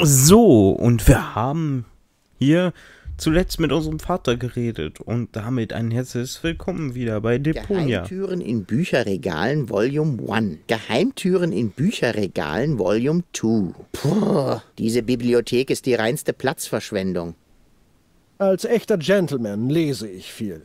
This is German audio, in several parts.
So, und wir haben hier zuletzt mit unserem Vater geredet und damit ein herzliches Willkommen wieder bei Deponia. Geheimtüren in Bücherregalen Volume 1. Geheimtüren in Bücherregalen Volume 2. Puh, diese Bibliothek ist die reinste Platzverschwendung. Als echter Gentleman lese ich viel.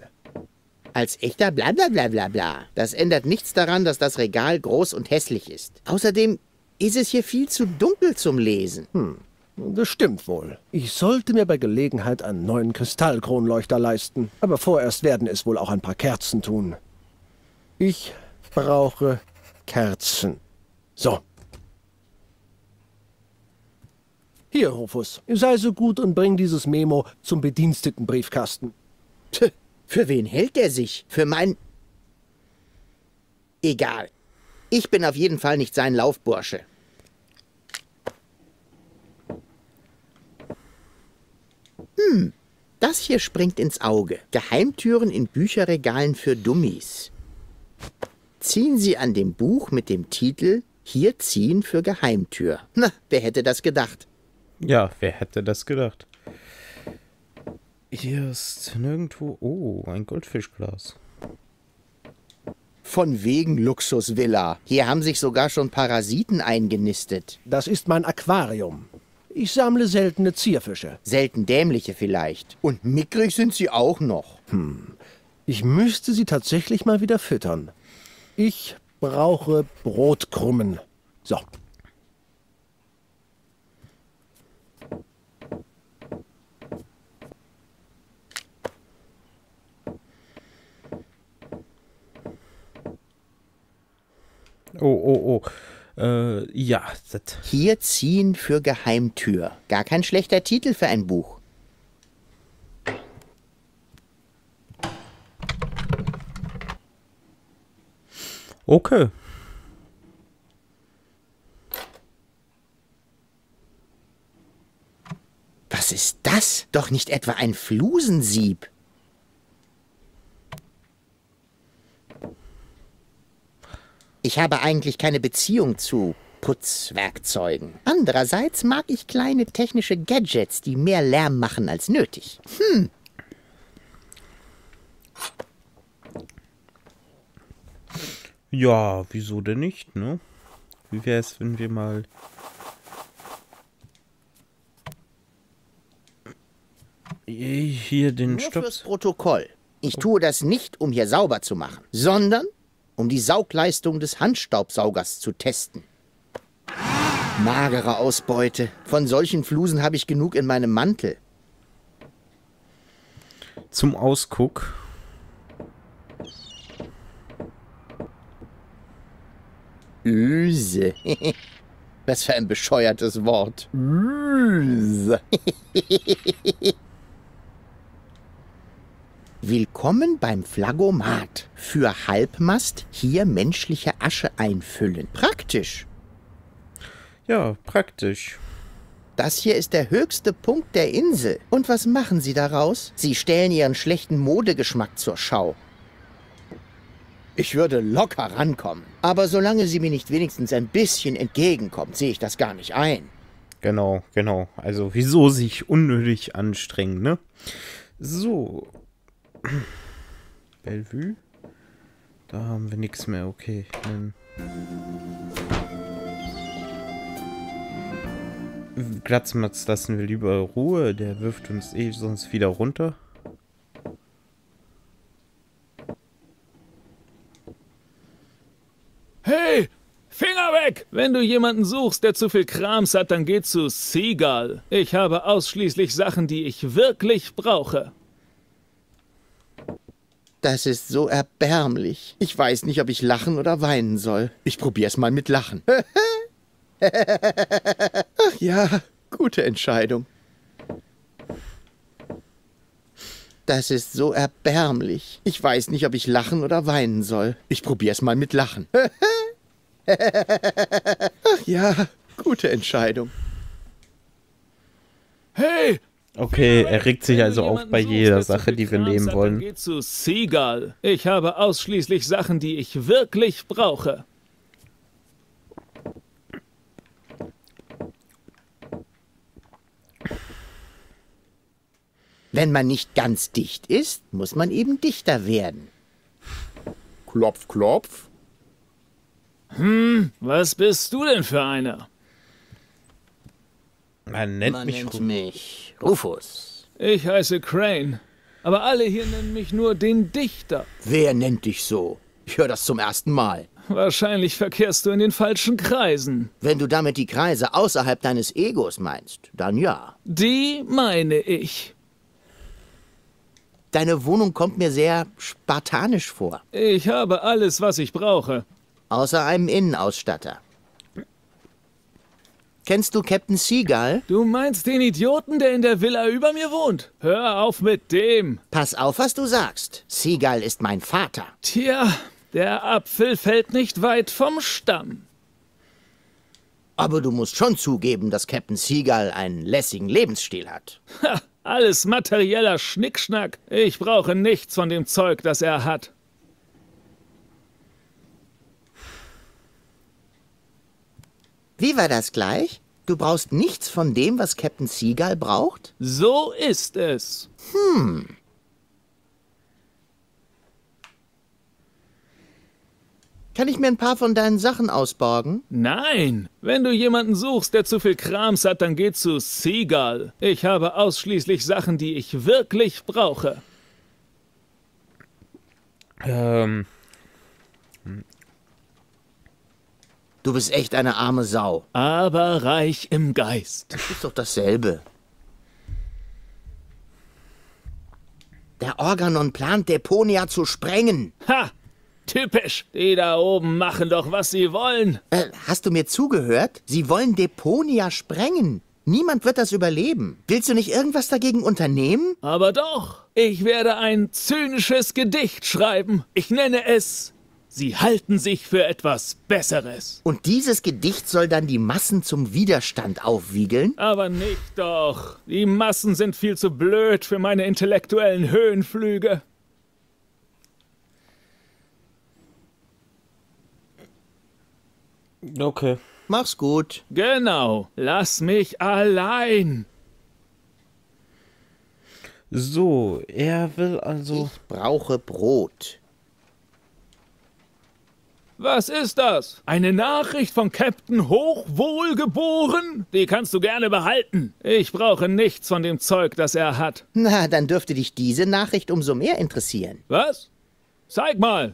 Als echter Blablabla. Das ändert nichts daran, dass das Regal groß und hässlich ist. Außerdem ist es hier viel zu dunkel zum Lesen. Hm. Das stimmt wohl. Ich sollte mir bei Gelegenheit einen neuen Kristallkronleuchter leisten, aber vorerst werden es wohl auch ein paar Kerzen tun. Ich brauche Kerzen. So. Hier, Rufus, sei so gut und bring dieses Memo zum Bedienstetenbriefkasten. Tch, für wen hält der sich? Für mein... Egal. Ich bin auf jeden Fall nicht sein Laufbursche. Hm, das hier springt ins Auge. Geheimtüren in Bücherregalen für Dummies. Ziehen Sie an dem Buch mit dem Titel »Hier ziehen für Geheimtür«. Na, wer hätte das gedacht? Ja, wer hätte das gedacht? Hier ist nirgendwo... Oh, ein Goldfischglas. Von wegen Luxusvilla. Hier haben sich sogar schon Parasiten eingenistet. Das ist mein Aquarium. Ich sammle seltene Zierfische. Selten dämliche vielleicht. Und mickrig sind sie auch noch. Hm. Ich müsste sie tatsächlich mal wieder füttern. Ich brauche Brotkrummen. So. Oh, oh, oh. Ja. Hier ziehen für Geheimtür. Gar kein schlechter Titel für ein Buch. Okay. Was ist das? Doch nicht etwa ein Flusensieb. Ich habe eigentlich keine Beziehung zu Putzwerkzeugen. Andererseits mag ich kleine technische Gadgets, die mehr Lärm machen als nötig. Hm. Ja, wieso denn nicht, ne? Wie wäre es, wenn wir mal... hier den Stopp... Nur fürs Protokoll. Ich tue das nicht, um hier sauber zu machen, sondern... um die Saugleistung des Handstaubsaugers zu testen. Magere Ausbeute. Von solchen Flusen habe ich genug in meinem Mantel. Zum Ausguck. Öse. Was für ein bescheuertes Wort. Öse. Willkommen beim Flaggomat. Für Halbmast hier menschliche Asche einfüllen. Praktisch. Ja, praktisch. Das hier ist der höchste Punkt der Insel. Und was machen Sie daraus? Sie stellen Ihren schlechten Modegeschmack zur Schau. Ich würde locker rankommen. Aber solange Sie mir nicht wenigstens ein bisschen entgegenkommt, sehe ich das gar nicht ein. Genau, genau. Also wieso sich unnötig anstrengen, ne? So... Bellevue? Da haben wir nichts mehr, okay. Glatzmatz lassen wir lieber Ruhe, der wirft uns eh sonst wieder runter. Hey! Finger weg! Wenn du jemanden suchst, der zu viel Krams hat, dann geh zu Seagull. Ich habe ausschließlich Sachen, die ich wirklich brauche. Das ist so erbärmlich. Ich weiß nicht, ob ich lachen oder weinen soll. Ich probier's mal mit Lachen. Ach ja, gute Entscheidung. Das ist so erbärmlich. Ich weiß nicht, ob ich lachen oder weinen soll. Ich probier's mal mit Lachen. Ach ja, gute Entscheidung. Hey! Okay, er regt sich also auf bei jeder Sache, die wir nehmen wollen. Geht zu Seagull. Ich habe ausschließlich Sachen, die ich wirklich brauche. Wenn man nicht ganz dicht ist, muss man eben dichter werden. Klopf, klopf. Hm, was bist du denn für einer? Man nennt mich Rufus. Ich heiße Crane, aber alle hier nennen mich nur den Dichter. Wer nennt dich so? Ich höre das zum ersten Mal. Wahrscheinlich verkehrst du in den falschen Kreisen. Wenn du damit die Kreise außerhalb deines Egos meinst, dann ja. Die meine ich. Deine Wohnung kommt mir sehr spartanisch vor. Ich habe alles, was ich brauche. Außer einem Innenausstatter. Kennst du Captain Seagull? Du meinst den Idioten, der in der Villa über mir wohnt? Hör auf mit dem. Pass auf, was du sagst. Seagull ist mein Vater. Tja, der Apfel fällt nicht weit vom Stamm. Aber du musst schon zugeben, dass Captain Seagull einen lässigen Lebensstil hat. Ha, alles materieller Schnickschnack. Ich brauche nichts von dem Zeug, das er hat. Wie war das gleich? Du brauchst nichts von dem, was Captain Seagull braucht? So ist es. Hm. Kann ich mir ein paar von deinen Sachen ausborgen? Nein. Wenn du jemanden suchst, der zu viel Krams hat, dann geh zu Seagull. Ich habe ausschließlich Sachen, die ich wirklich brauche. Du bist echt eine arme Sau. Aber reich im Geist. Das ist doch dasselbe. Der Organon plant, Deponia zu sprengen. Ha! Typisch. Die da oben machen doch, was sie wollen. Hast du mir zugehört? Sie wollen Deponia sprengen. Niemand wird das überleben. Willst du nicht irgendwas dagegen unternehmen? Aber doch. Ich werde ein zynisches Gedicht schreiben. Ich nenne es... Sie halten sich für etwas Besseres. Und dieses Gedicht soll dann die Massen zum Widerstand aufwiegeln? Aber nicht doch. Die Massen sind viel zu blöd für meine intellektuellen Höhenflüge. Okay. Mach's gut. Genau. Lass mich allein. So, er will also... Ich brauche Brot. Was ist das? Eine Nachricht von Captain Hochwohlgeboren? Die kannst du gerne behalten. Ich brauche nichts von dem Zeug, das er hat. Na, dann dürfte dich diese Nachricht umso mehr interessieren. Was? Zeig mal.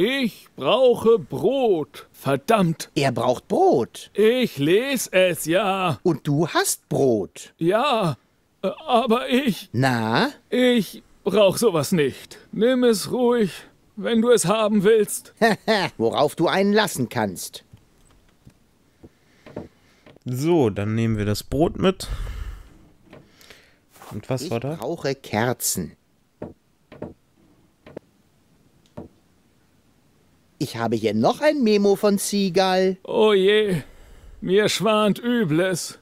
Ich brauche Brot. Verdammt. Er braucht Brot. Ich lese es, ja. Und du hast Brot. Ja, aber ich... Na? Ich brauch sowas nicht. Nimm es ruhig, wenn du es haben willst. Worauf du einen lassen kannst. So, dann nehmen wir das Brot mit. Und was war da? Ich brauche Kerzen. Ich habe hier noch ein Memo von Seagull. Oh je, mir schwant Übles.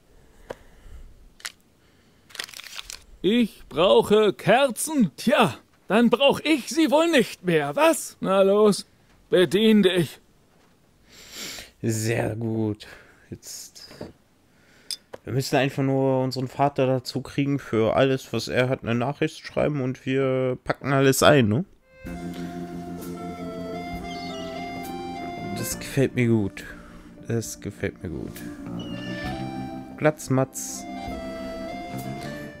Ich brauche Kerzen? Tja, dann brauche ich sie wohl nicht mehr, was? Na los, bedien dich. Sehr gut. Jetzt. Wir müssen einfach nur unseren Vater dazu kriegen, für alles, was er hat, eine Nachricht zu schreiben und wir packen alles ein, ne? Das gefällt mir gut. Das gefällt mir gut. Glatzmatz.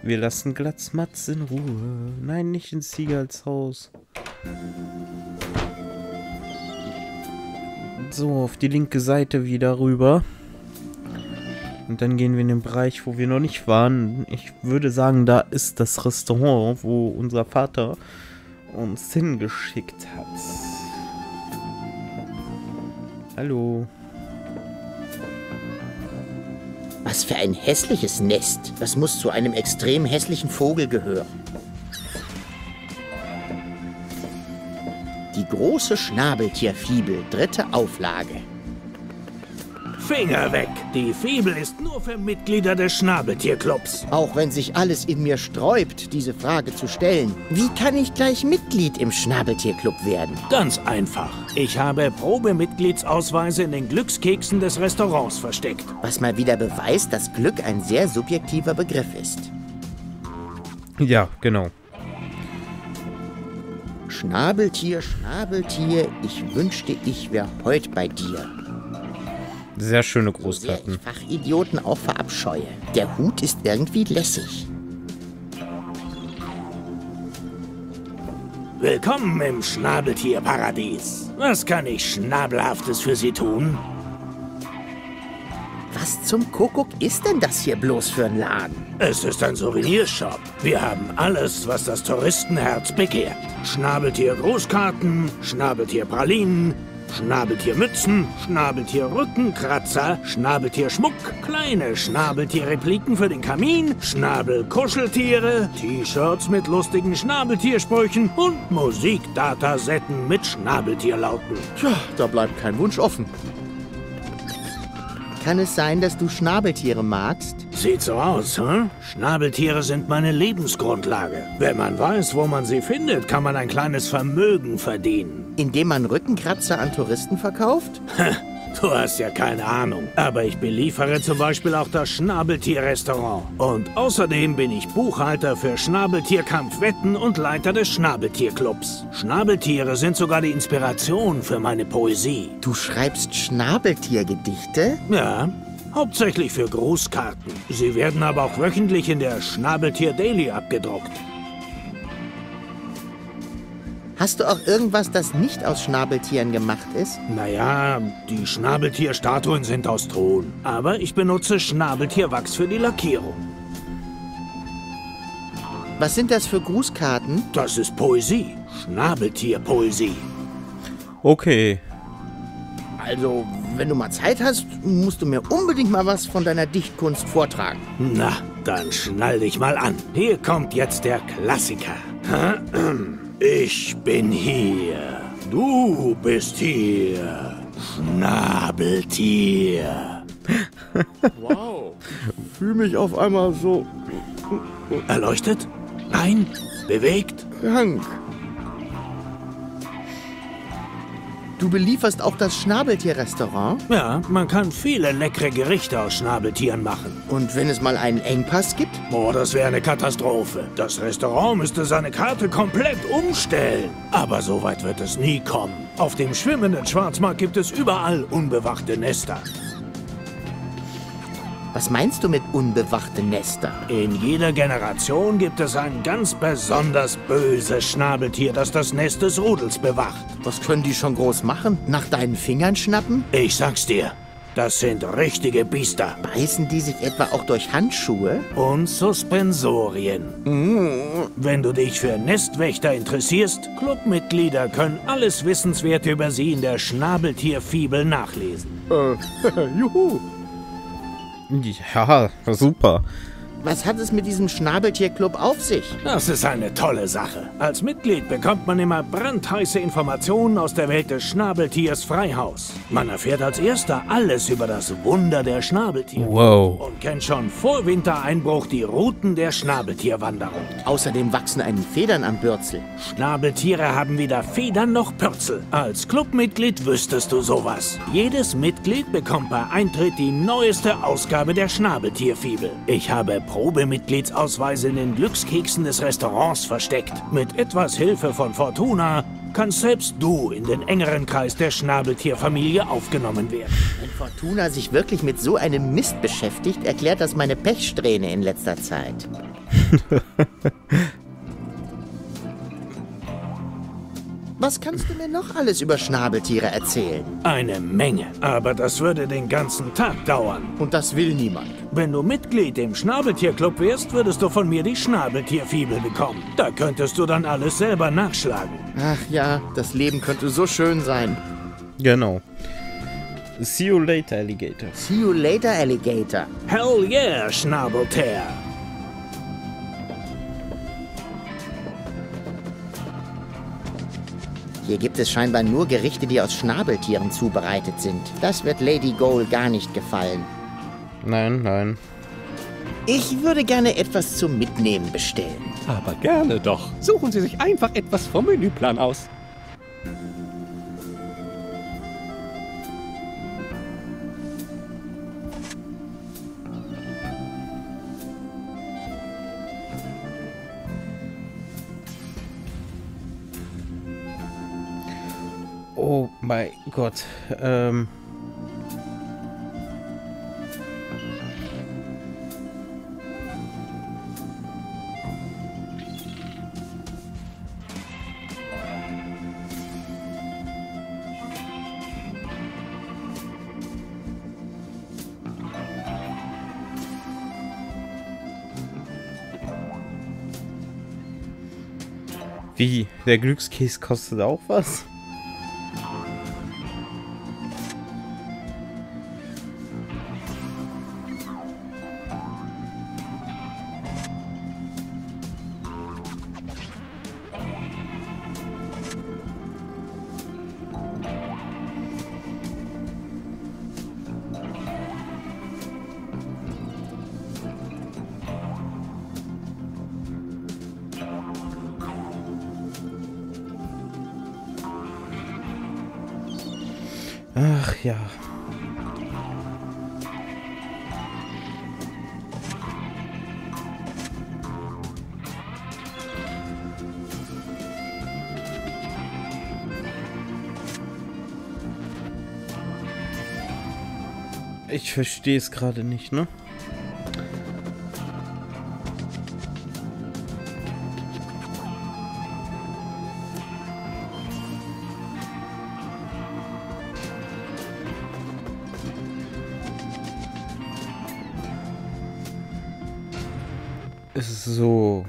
Wir lassen Glatzmatz in Ruhe. Nein, nicht in Seagulls Haus. So, auf die linke Seite wieder rüber. Und dann gehen wir in den Bereich, wo wir noch nicht waren. Ich würde sagen, da ist das Restaurant, wo unser Vater uns hingeschickt hat. Hallo. Was für ein hässliches Nest. Das muss zu einem extrem hässlichen Vogel gehören. Die große Schnabeltierfibel, dritte Auflage. Finger weg! Die Fibel ist nur für Mitglieder des Schnabeltierclubs. Auch wenn sich alles in mir sträubt, diese Frage zu stellen. Wie kann ich gleich Mitglied im Schnabeltierclub werden? Ganz einfach. Ich habe Probemitgliedsausweise in den Glückskeksen des Restaurants versteckt. Was mal wieder beweist, dass Glück ein sehr subjektiver Begriff ist. Ja, genau. Schnabeltier, Schnabeltier, ich wünschte, ich wäre heute bei dir. Sehr schöne Großtaten. So sehr ich Fachidioten auch verabscheue. Der Hut ist irgendwie lässig. Willkommen im Schnabeltierparadies. Was kann ich Schnabelhaftes für Sie tun? Was zum Kuckuck ist denn das hier bloß für ein Laden? Es ist ein Souvenirshop. Wir haben alles, was das Touristenherz begehrt. Schnabeltier-Großkarten, Schnabeltier-Pralinen, Schnabeltiermützen, Schnabeltier-Rückenkratzer, Schnabeltier-Schmuck, kleine Schnabeltier-Repliken für den Kamin, Schnabel-Kuscheltiere, T-Shirts mit lustigen Schnabeltiersprüchen und Musikdatasetten mit Schnabeltierlauten. Tja, da bleibt kein Wunsch offen. Kann es sein, dass du Schnabeltiere magst? Sieht so aus, hm? Schnabeltiere sind meine Lebensgrundlage. Wenn man weiß, wo man sie findet, kann man ein kleines Vermögen verdienen. Indem man Rückenkratzer an Touristen verkauft? Du hast ja keine Ahnung. Aber ich beliefere zum Beispiel auch das Schnabeltier-Restaurant. Und außerdem bin ich Buchhalter für Schnabeltierkampfwetten und Leiter des Schnabeltierclubs. Schnabeltiere sind sogar die Inspiration für meine Poesie. Du schreibst Schnabeltiergedichte? Ja, hauptsächlich für Grußkarten. Sie werden aber auch wöchentlich in der Schnabeltier-Daily abgedruckt. Hast du auch irgendwas, das nicht aus Schnabeltieren gemacht ist? Naja, die Schnabeltierstatuen sind aus Ton. Aber ich benutze Schnabeltierwachs für die Lackierung. Was sind das für Grußkarten? Das ist Poesie. Schnabeltierpoesie. Okay. Also, wenn du mal Zeit hast, musst du mir unbedingt mal was von deiner Dichtkunst vortragen. Na, dann schnall dich mal an. Hier kommt jetzt der Klassiker. Ich bin hier, du bist hier, Schnabeltier. Wow, fühle mich auf einmal so... Erleuchtet? Nein? Bewegt? Krank. Du belieferst auch das Schnabeltier-Restaurant? Ja, man kann viele leckere Gerichte aus Schnabeltieren machen. Und wenn es mal einen Engpass gibt? Oh, das wäre eine Katastrophe. Das Restaurant müsste seine Karte komplett umstellen. Aber so weit wird es nie kommen. Auf dem schwimmenden Schwarzmarkt gibt es überall unbewachte Nester. Was meinst du mit unbewachte Nester? In jeder Generation gibt es ein ganz besonders böses Schnabeltier, das das Nest des Rudels bewacht. Was können die schon groß machen? Nach deinen Fingern schnappen? Ich sag's dir, das sind richtige Biester. Beißen die sich etwa auch durch Handschuhe? Und Suspensorien. Mm. Wenn du dich für Nestwächter interessierst, Clubmitglieder können alles Wissenswerte über sie in der Schnabeltierfibel nachlesen. Juhu! Ja, super. Was hat es mit diesem Schnabeltierclub auf sich? Das ist eine tolle Sache. Als Mitglied bekommt man immer brandheiße Informationen aus der Welt des Schnabeltiers Freihaus. Man erfährt als Erster alles über das Wunder der Schnabeltiere. Wow. Und kennt schon vor Wintereinbruch die Routen der Schnabeltierwanderung. Außerdem wachsen einem Federn am Bürzel. Schnabeltiere haben weder Federn noch Bürzel. Als Clubmitglied wüsstest du sowas. Jedes Mitglied bekommt bei Eintritt die neueste Ausgabe der Schnabeltierfibel. Ich habe Probemitgliedsausweise in den Glückskeksen des Restaurants versteckt. Mit etwas Hilfe von Fortuna kannst selbst du in den engeren Kreis der Schnabeltierfamilie aufgenommen werden. Wenn Fortuna sich wirklich mit so einem Mist beschäftigt, erklärt das meine Pechsträhne in letzter Zeit. Was kannst du mir noch alles über Schnabeltiere erzählen? Eine Menge. Aber das würde den ganzen Tag dauern. Und das will niemand. Wenn du Mitglied im Schnabeltierclub wärst, würdest du von mir die Schnabeltierfibel bekommen. Da könntest du dann alles selber nachschlagen. Ach ja, das Leben könnte so schön sein. Genau. See you later, Alligator. See you later, Alligator. Hell yeah, Schnabeltier. Hier gibt es scheinbar nur Gerichte, die aus Schnabeltieren zubereitet sind. Das wird Lady Goal gar nicht gefallen. Nein, nein. Ich würde gerne etwas zum Mitnehmen bestellen. Aber gerne doch. Suchen Sie sich einfach etwas vom Menüplan aus. Oh mein Gott. Wie? Der Glückskäse kostet auch was? Ach ja. Ich verstehe es gerade nicht, ne? So,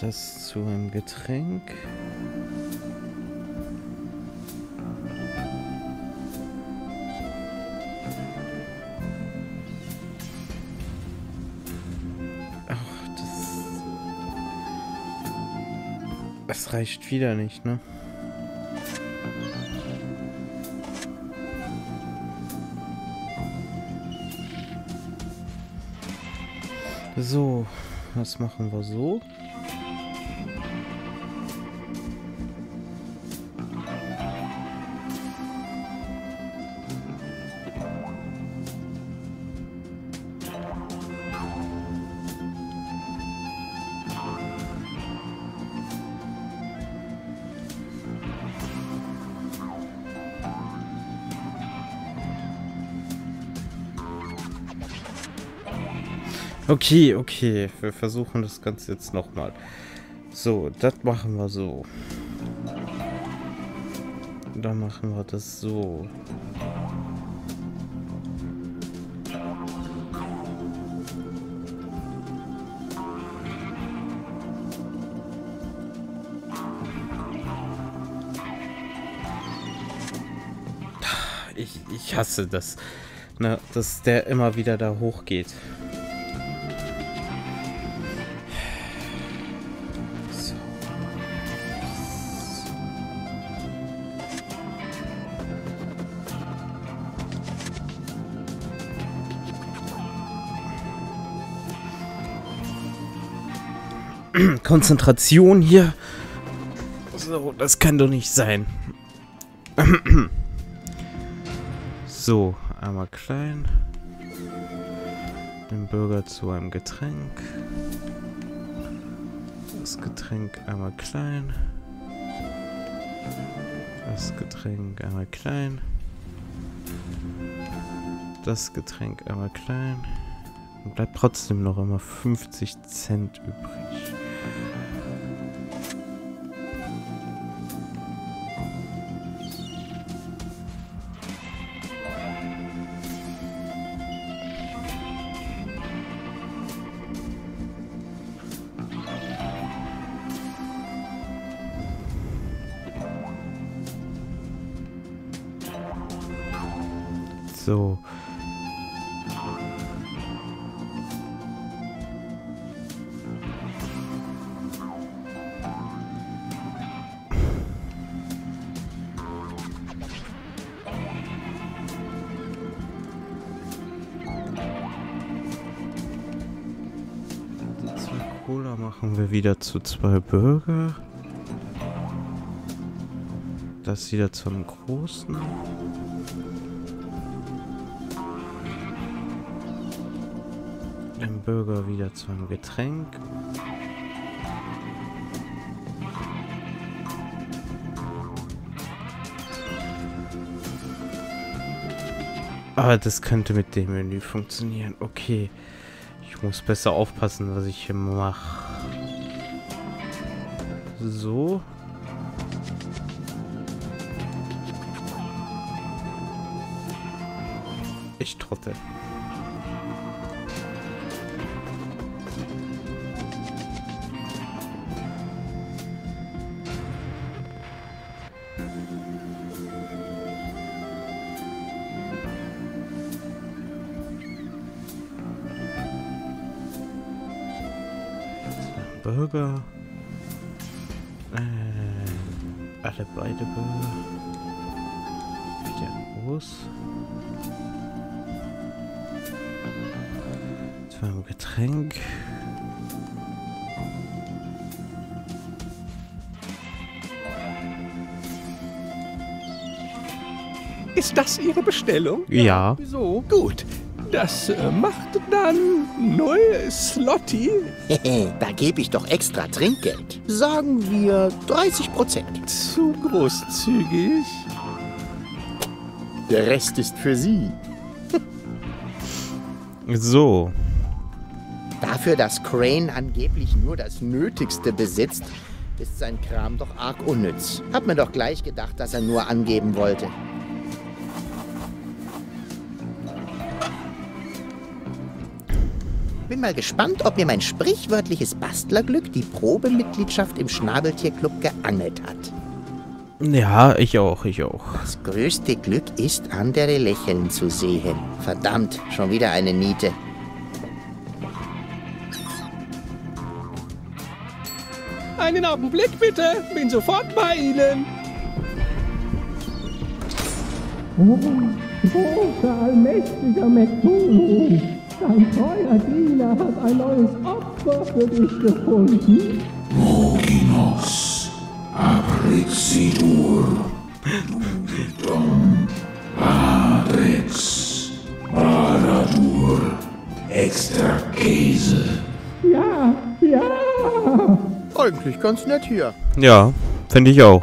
das zu einem Getränk. Ach, das reicht wieder nicht, ne? So, was machen wir so? Okay, okay, wir versuchen das Ganze jetzt nochmal. So, das machen wir so. Dann machen wir das so. Ich hasse das, na, dass der immer wieder da hochgeht. Konzentration hier. So, das kann doch nicht sein. So, einmal klein. Den Burger zu einem Getränk. Das Getränk einmal klein. Das Getränk einmal klein. Das Getränk einmal klein. Und bleibt trotzdem noch immer 50 Cent übrig. So. Cola machen wir wieder zu 2 Burger. Das wieder zu einem großen. Ein Burger wieder zu einem Getränk. Aber das könnte mit dem Menü funktionieren. Okay. Ich muss besser aufpassen, was ich hier mache. So. Ich trottel. Burger. Alle beide Burger. Wieder groß. Zwei im Getränk. Ist das Ihre Bestellung? Ja. So, gut. Das macht dann 0 Slotti. Da gebe ich doch extra Trinkgeld. Sagen wir 30%. Zu großzügig. Der Rest ist für Sie. So. Dafür, dass Crane angeblich nur das Nötigste besitzt, ist sein Kram doch arg unnütz. Hab mir doch gleich gedacht, dass er nur angeben wollte. Bin mal gespannt, ob mir mein sprichwörtliches Bastlerglück die Probemitgliedschaft im Schnabeltierclub geangelt hat. Ja, ich auch. Das größte Glück ist, andere lächeln zu sehen. Verdammt, schon wieder eine Niete. Einen Augenblick bitte, bin sofort bei Ihnen. Großer, allmächtiger McDonald's. Dein treuer Diener hat ein neues Opfer für dich gefunden. Moginos, aprexidur, dum, adrex, baradur, extra Käse. Ja, ja. Eigentlich ganz nett hier. Ja, finde ich auch.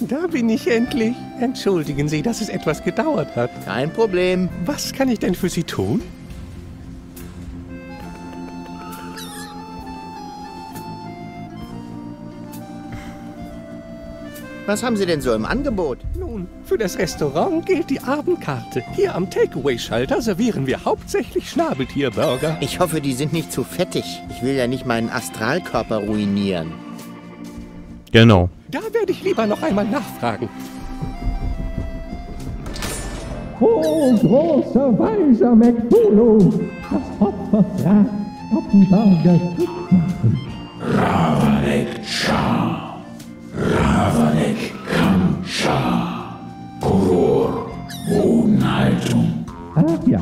Da bin ich endlich. Entschuldigen Sie, dass es etwas gedauert hat. Kein Problem. Was kann ich denn für Sie tun? Was haben Sie denn so im Angebot? Nun, für das Restaurant gilt die Abendkarte. Hier am Takeaway-Schalter servieren wir hauptsächlich Schnabeltierburger. Ich hoffe, die sind nicht zu fettig. Ich will ja nicht meinen Astralkörper ruinieren. Genau. Da werde ich lieber noch einmal nachfragen. Oh, großer, weiser McDolo! Das Opfer fragt, ob die Burger gut machen. Ravanek Cha, Ravanek Kamcha, Kuror, Bodenhaltung. Ach ja.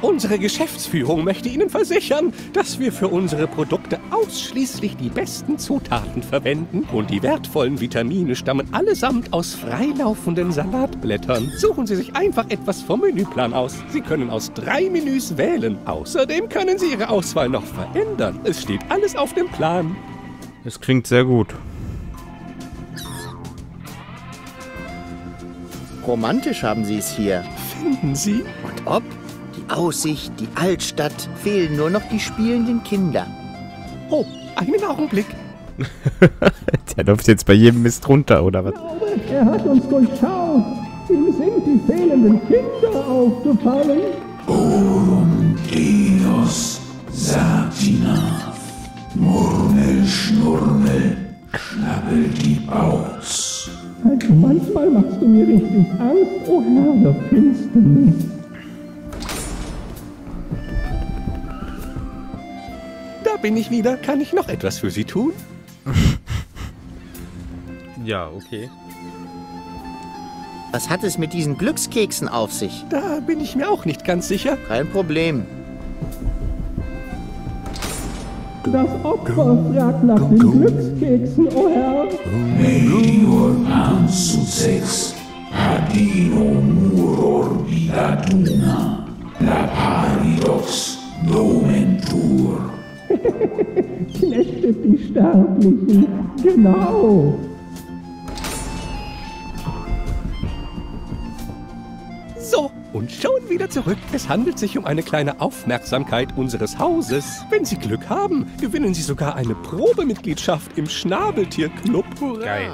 Unsere Geschäftsführung möchte Ihnen versichern, dass wir für unsere Produkte ausschließlich die besten Zutaten verwenden und die wertvollen Vitamine stammen allesamt aus freilaufenden Salatblättern. Suchen Sie sich einfach etwas vom Menüplan aus. Sie können aus 3 Menüs wählen. Außerdem können Sie Ihre Auswahl noch verändern. Es steht alles auf dem Plan. Das klingt sehr gut. Romantisch haben Sie es hier. Finden Sie? Und ob? Die Aussicht, die Altstadt, fehlen nur noch die spielenden Kinder. Oh, einen Augenblick. Der läuft jetzt bei jedem Mist runter, oder was? Er hat uns durchschaut. Ihm sind die fehlenden Kinder aufgefallen. Orum Dinos Satina Murmel Schnurmel Schnabbel die Baus. Also manchmal machst du mir richtig Angst, oh Herr der Finsternis. Bin ich wieder? Kann ich noch etwas für Sie tun? Ja, okay. Was hat es mit diesen Glückskeksen auf sich? Da bin ich mir auch nicht ganz sicher. Kein Problem. Das Opfer fragt nach den Glückskeksen, oh Herr. Melior Hansusex Hadino Muror Bilatuna Laparidox Domentur. Knechtet die Sterblichen, genau. So, und schon wieder zurück. Es handelt sich um eine kleine Aufmerksamkeit unseres Hauses. Wenn Sie Glück haben, gewinnen Sie sogar eine Probemitgliedschaft im Schnabeltierclub. Geil.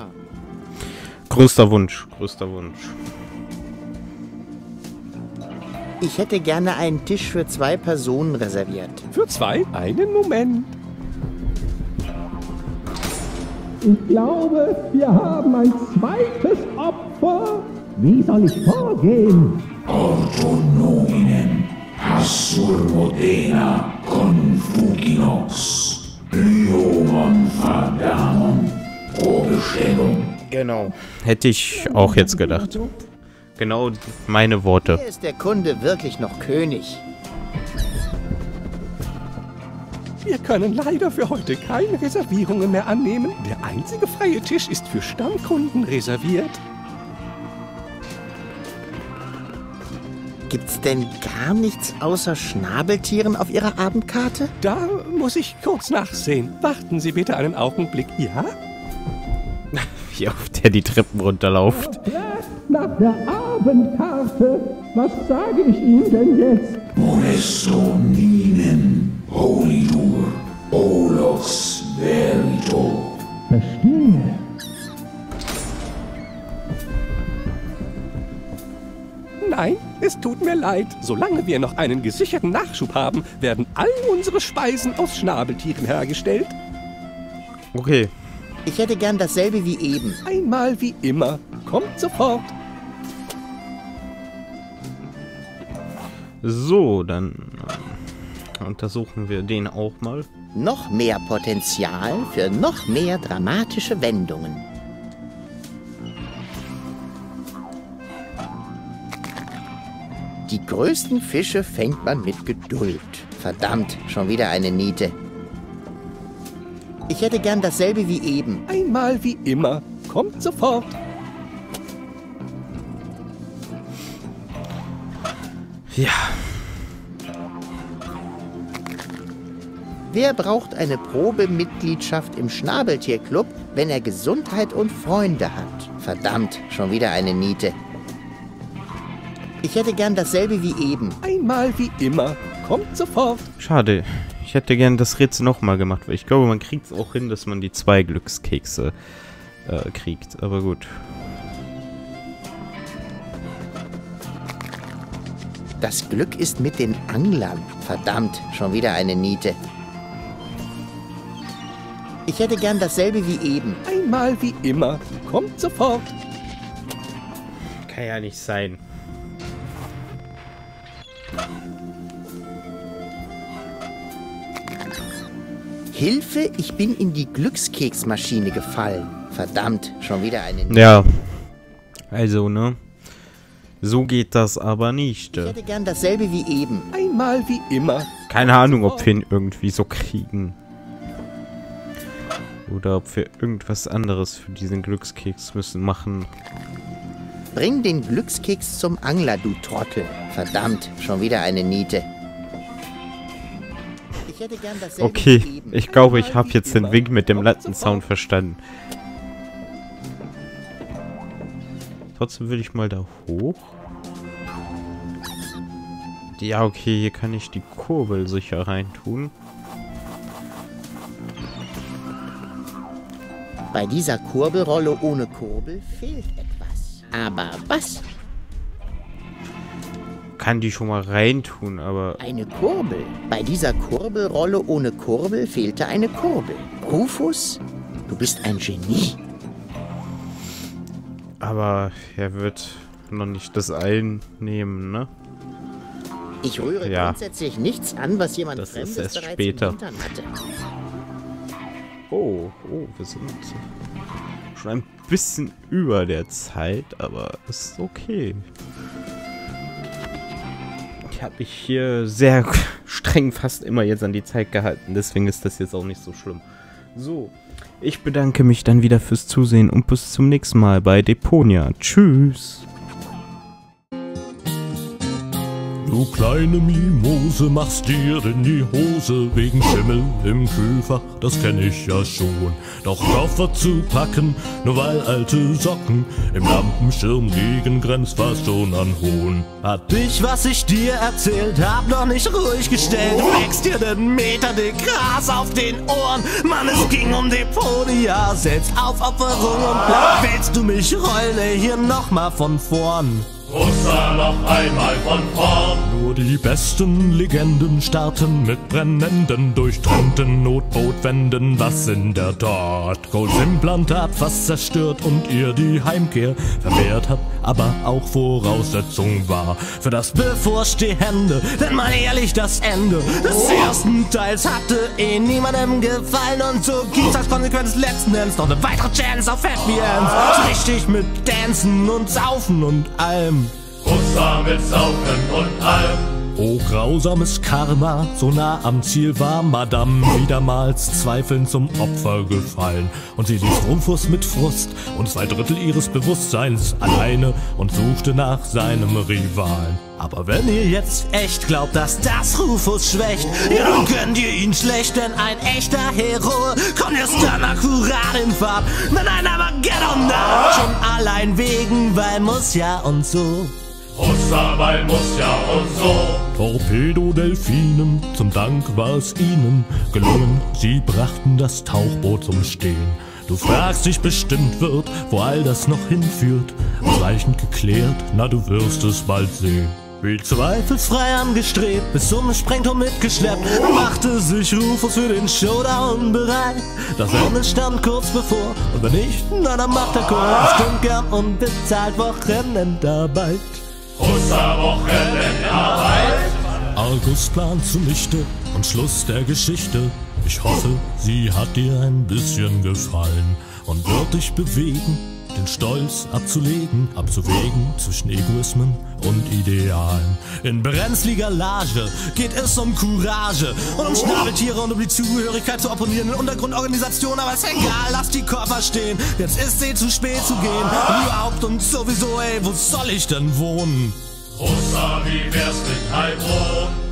Größter Wunsch, größter Wunsch. Ich hätte gerne einen Tisch für 2 Personen reserviert. Für 2? Einen Moment. Ich glaube, wir haben ein zweites Opfer. Wie soll ich vorgehen? Ordo nominem Hassur Modena Confuginox Lyomon Fadamon Probestellung. Genau. Hätte ich auch jetzt gedacht. Genau meine Worte. Hier ist der Kunde wirklich noch König. Wir können leider für heute keine Reservierungen mehr annehmen. Der einzige freie Tisch ist für Stammkunden reserviert. Gibt's denn gar nichts außer Schnabeltieren auf Ihrer Abendkarte? Da muss ich kurz nachsehen. Warten Sie bitte einen Augenblick, ja? Wie oft der die Treppen runterläuft. Nach der Abendkarte. Was sage ich Ihnen denn jetzt? Monesto Minen Holidur Olox Verito. Verstehe. Nein, es tut mir leid. Solange wir noch einen gesicherten Nachschub haben, werden all unsere Speisen aus Schnabeltieren hergestellt. Okay. Ich hätte gern dasselbe wie eben. Einmal wie immer. Kommt sofort. So, dann untersuchen wir den auch mal. Noch mehr Potenzial für noch mehr dramatische Wendungen. Die größten Fische fängt man mit Geduld. Verdammt, schon wieder eine Niete. Ich hätte gern dasselbe wie eben. Einmal wie immer. Kommt sofort. Ja. Wer braucht eine Probemitgliedschaft im Schnabeltierclub, wenn er Gesundheit und Freunde hat? Verdammt, schon wieder eine Niete. Ich hätte gern dasselbe wie eben. Einmal wie immer. Kommt sofort. Schade. Ich hätte gern das Rätsel nochmal gemacht, weil ich glaube, man kriegt es auch hin, dass man die 2 Glückskekse kriegt. Aber gut. Das Glück ist mit den Anglern. Verdammt, schon wieder eine Niete. Ich hätte gern dasselbe wie eben. Einmal wie immer. Kommt sofort. Kann ja nicht sein. Hilfe, ich bin in die Glückskeksmaschine gefallen. Verdammt, schon wieder eine... Ja, also, ne? So geht das aber nicht. Ich hätte gern dasselbe wie eben. Einmal wie immer. Keine Ahnung, ob wir ihn irgendwie so kriegen. Oder ob wir irgendwas anderes für diesen Glückskeks müssen machen. Bring den Glückskeks zum Angler, du Trottel. Verdammt, schon wieder eine Niete. Ich hätte gern dasselbe okay, ich glaube, ich habe jetzt den Wink mit dem Lattensound verstanden. Trotzdem will ich mal da hoch. Ja, okay, hier kann ich die Kurbel sicher reintun. Bei dieser Kurbelrolle ohne Kurbel fehlt etwas. Aber was? Kann die schon mal reintun, aber... Eine Kurbel. Bei dieser Kurbelrolle ohne Kurbel fehlte eine Kurbel. Rufus, du bist ein Genie. Aber er wird noch nicht das einnehmen, ne? Ich rühre grundsätzlich nichts an, was jemand Fremdes bereits im Hintern hatte. Oh, wir sind schon ein bisschen über der Zeit, aber ist okay. Ich habe mich hier sehr streng fast immer jetzt an die Zeit gehalten, deswegen ist das jetzt auch nicht so schlimm. So, ich bedanke mich dann wieder fürs Zusehen und bis zum nächsten Mal bei Deponia. Tschüss! Du kleine Mimose, machst dir in die Hose wegen Schimmel im Kühlfach, das kenn ich ja schon. Doch Koffer zu packen, nur weil alte Socken im Lampenschirm liegen, grenzt fast schon an Hohn. Hat dich, was ich dir erzählt hab, noch nicht ruhig gestellt. Du wächst dir den Meter dick Gras auf den Ohren. Mann, es ging um Deponia, Selbstaufopferung und da willst du mich rolle hier nochmal von vorn. Russa noch einmal von vorn. Nur die besten Legenden starten mit brennenden, durchtrennten Notbootwänden. Was in der Tat Goldimplantat fast zerstört und ihr die Heimkehr verwehrt hat, aber auch Voraussetzung war für das Bevorstehende. Denn mal ehrlich, das Ende des ersten Teils hatte eh niemandem gefallen. Und so gibt's als Konsequenz letzten Endes noch eine weitere Chance auf Happy Ends. So richtig mit Dancen und Saufen und allem. Russa mit Saufen und allem. Oh, grausames Karma, so nah am Ziel war Madame wiedermals zweifelnd zum Opfer gefallen. Und sie ließ Rumfuß mit Frust und 2 Drittel ihres Bewusstseins alleine und suchte nach seinem Rivalen. Aber wenn ihr jetzt echt glaubt, dass das Rufus schwächt, ja, dann gönnt ihr ihn schlecht, denn ein echter Hero kommt erst dann akkurat in Fahrt. Nein, aber Armageddon da, schon allein wegen, weil muss ja und so. Russa, weil muss ja und so. Torpedo-Delfinen, zum Dank war es ihnen gelungen, sie brachten das Tauchboot zum Stehen. Du fragst dich bestimmt, wird, wo all das noch hinführt, ausreichend geklärt, na du wirst es bald sehen. Wie zweifelsfrei angestrebt, bis zum Sprengturm mitgeschleppt, machte sich Rufus für den Showdown bereit. Das Ende stand kurz bevor, und wenn nicht, na dann macht der Chor bestimmt gern und bezahlt Wochenendarbeit. Russa Wochenendarbeit. Argus Plan zunichte und Schluss der Geschichte. Ich hoffe, sie hat dir ein bisschen gefallen und wird dich bewegen, den Stolz abzulegen, abzuwägen zwischen Egoismen und Idealen. In brenzliger Lage geht es um Courage und um Schnabeltiere und um die Zugehörigkeit zur opponierenden Untergrundorganisation. Aber ist egal, lass die Koffer stehen, jetzt ist eh zu spät zu gehen. Und überhaupt und sowieso, ey, wo soll ich denn wohnen? Russa, wie wär's mit Heilbronn?